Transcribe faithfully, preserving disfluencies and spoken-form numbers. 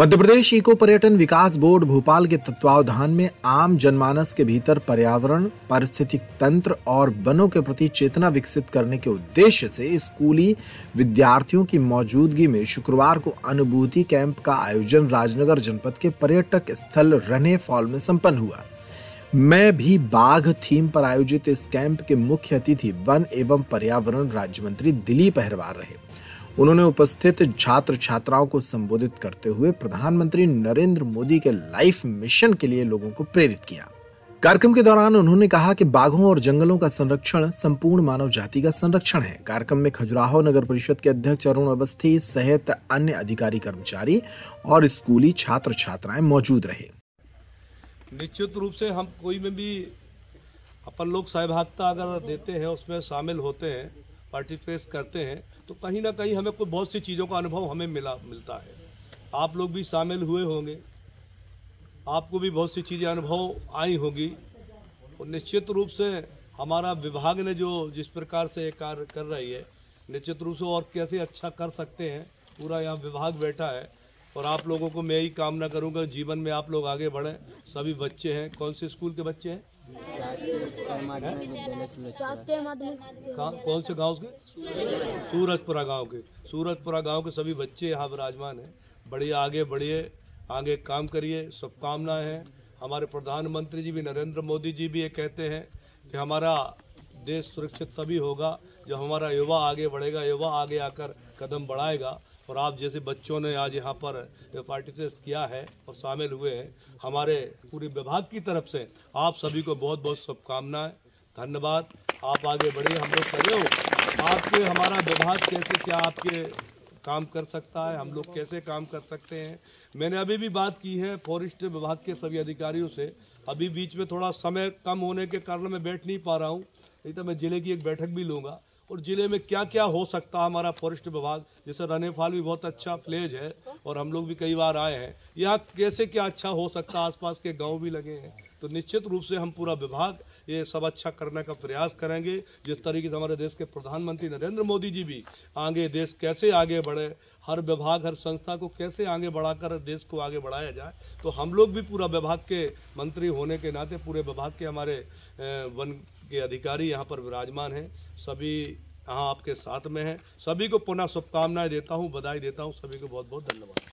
Madhya Pradesh eco पर्यटन विकास board Bhopal के तत्वावधान में आम जनमानस के भीतर पर्यावरण, पारिस्थितिक तंत्र और वनों के प्रति चेतना विकसित करने के उद्देश्य से स्कूली विद्यार्थियों की मौजूदगी में शुक्रवार को अनुभूति कैंप का आयोजन राजनगर जनपद के पर्यटक स्थल रहने फॉल में संपन्न हुआ। मैं भी बाघ थीम पर आयोजित इस कैंप के मुख्य अतिथि वन एवं पर्यावरण राज्य मंत्री दिलीप अहरवार रहे। उन्होंने उपस्थित छात्र छात्राओं को संबोधित करते हुए प्रधानमंत्री नरेंद्र मोदी के लाइफ मिशन के लिए लोगों को प्रेरित किया। कार्यक्रम के दौरान उन्होंने कहा कि बाघों और जंगलों का संरक्षण संपूर्ण मानव जाति का संरक्षण है। कार्यक्रम में खजुराहो नगर परिषद के अध्यक्ष अरुण अवस्थी सहित अन्य अधिकारी कर्मचारी और स्कूली छात्र छात्राएं मौजूद रहे। निश्चित रूप से हम कोई में भी अपन लोग सहभागिता अगर देते हैं, उसमें शामिल होते हैं, पार्टिसिपेट करते हैं, तो कहीं ना कहीं हमें कोई बहुत सी चीज़ों का अनुभव हमें मिला मिलता है। आप लोग भी शामिल हुए होंगे, आपको भी बहुत सी चीज़ें अनुभव आई होगी। और निश्चित रूप से हमारा विभाग ने जो जिस प्रकार से कार्य कर रही है, निश्चित रूप से और कैसे अच्छा कर सकते हैं, पूरा यहाँ विभाग बैठा है। और आप लोगों को मैं यही कामना करूँगा जीवन में आप लोग आगे बढ़ें। सभी बच्चे हैं, कौन से स्कूल के बच्चे हैं, कौन से गांव के, सूरजपुरा गांव के सूरजपुरा गांव के सभी बच्चे यहाँ विराजमान हैं। बढ़िया आगे बढ़िए, आगे काम करिए, शुभकामनाएं हैं। हमारे प्रधानमंत्री जी भी, नरेंद्र मोदी जी भी ये कहते हैं कि हमारा देश सुरक्षित तभी होगा जब हमारा युवा आगे बढ़ेगा, युवा आगे आकर कदम बढ़ाएगा। और आप जैसे बच्चों ने आज यहाँ पर पार्टिसिपेट किया है और शामिल हुए हैं, हमारे पूरे विभाग की तरफ से आप सभी को बहुत बहुत शुभकामनाएं, धन्यवाद। आप आगे बढ़िए, हम लोग करे हो आपके हमारा विभाग कैसे क्या आपके काम कर सकता है, हम लोग कैसे काम कर सकते हैं। मैंने अभी भी बात की है फॉरेस्ट विभाग के सभी अधिकारियों से। अभी बीच में थोड़ा समय कम होने के कारण मैं बैठ नहीं पा रहा हूँ, नहीं तो मैं जिले की एक बैठक भी लूँगा और जिले में क्या क्या हो सकता है हमारा फॉरेस्ट विभाग। जैसे रनेफाल भी बहुत अच्छा प्लेज है और हम लोग भी कई बार आए हैं, यहाँ कैसे क्या अच्छा हो सकता है। आसपास के गांव भी लगे हैं, तो निश्चित रूप से हम पूरा विभाग ये सब अच्छा करने का प्रयास करेंगे। जिस तरीके से हमारे देश के प्रधानमंत्री नरेंद्र मोदी जी भी आगे देश कैसे आगे बढ़े, हर विभाग हर संस्था को कैसे आगे बढ़ाकर देश को आगे बढ़ाया जाए, तो हम लोग भी पूरा विभाग के मंत्री होने के नाते पूरे विभाग के हमारे वन के अधिकारी यहाँ पर विराजमान हैं, सभी यहाँ आपके साथ में हैं। सभी को पुनः शुभकामनाएं देता हूँ, बधाई देता हूँ, सभी को बहुत बहुत धन्यवाद।